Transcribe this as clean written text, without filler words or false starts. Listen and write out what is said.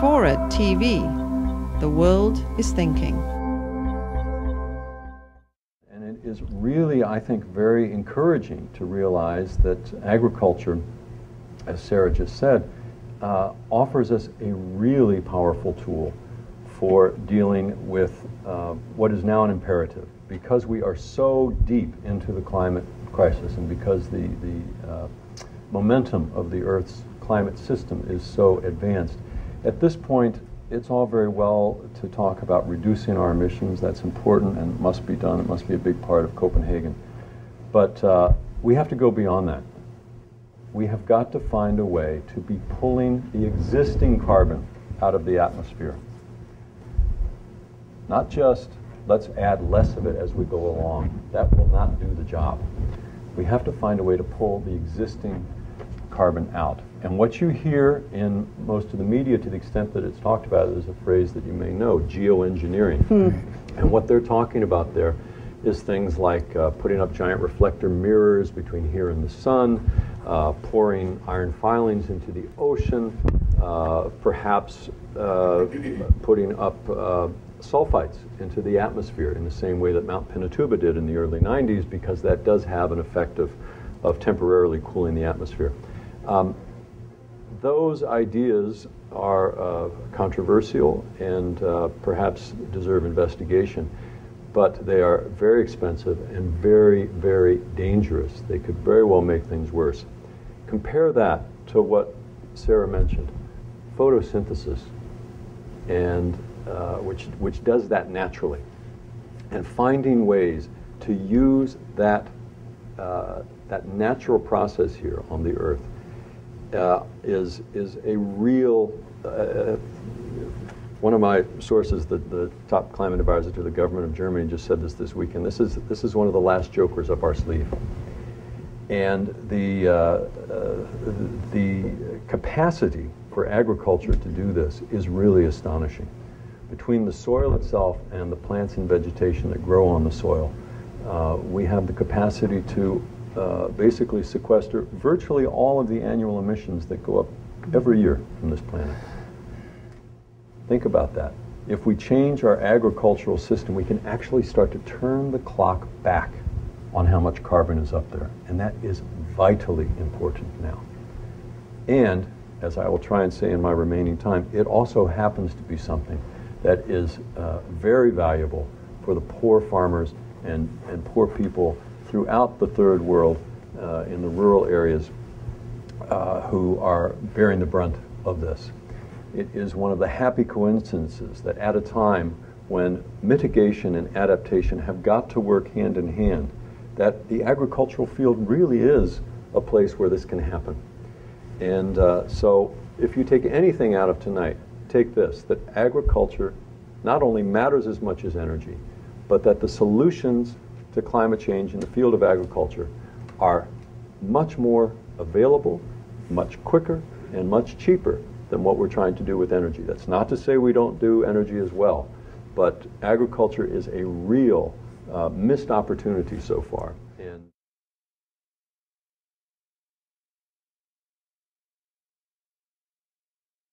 Forward TV. The world is thinking. And it is really, I think, very encouraging to realize that agriculture, as Sara just said, offers us a really powerful tool for dealing with what is now an imperative. Because we are so deep into the climate crisis and because the momentum of the Earth's climate system is so advanced, at this point it's all very well to talk about reducing our emissions. That's important and must be done. It must be a big part of Copenhagen. But we have to go beyond that. We have got to find a way to be pulling the existing carbon out of the atmosphere. Not just let's add less of it as we go along. That will not do the job. We have to find a way to pull the existing carbon out. And what you hear in most of the media, to the extent that it's talked about, is a phrase that you may know, geoengineering. And what they're talking about there is things like putting up giant reflector mirrors between here and the sun, pouring iron filings into the ocean, perhaps putting up sulfites into the atmosphere in the same way that Mount Pinatubo did in the early 90s, because that does have an effect of temporarily cooling the atmosphere. Those ideas are controversial and perhaps deserve investigation, but they are very expensive and very, very dangerous. They could very well make things worse. Compare that to what Sara mentioned, photosynthesis, and which does that naturally, and finding ways to use that that natural process here on the Earth is a real. One of my sources, the top climate advisor to the government of Germany, just said this weekend. This is one of the last jokers up our sleeve, and the capacity for agriculture to do this is really astonishing. Between the soil itself and the plants and vegetation that grow on the soil, we have the capacity to basically sequester virtually all of the annual emissions that go up every year from this planet. Think about that. If we change our agricultural system, we can actually start to turn the clock back on how much carbon is up there. And that is vitally important now. And, as I will try and say in my remaining time, it also happens to be something that is very valuable for the poor farmers and poor people throughout the third world in the rural areas who are bearing the brunt of this. It is one of the happy coincidences that at a time when mitigation and adaptation have got to work hand in hand, that the agricultural field really is a place where this can happen. And so if you take anything out of tonight, take this, that agriculture not only matters as much as energy, but that the solutions to climate change in the field of agriculture are much more available, much quicker, and much cheaper than what we're trying to do with energy. That's not to say we don't do energy as well, but agriculture is a real missed opportunity so far. And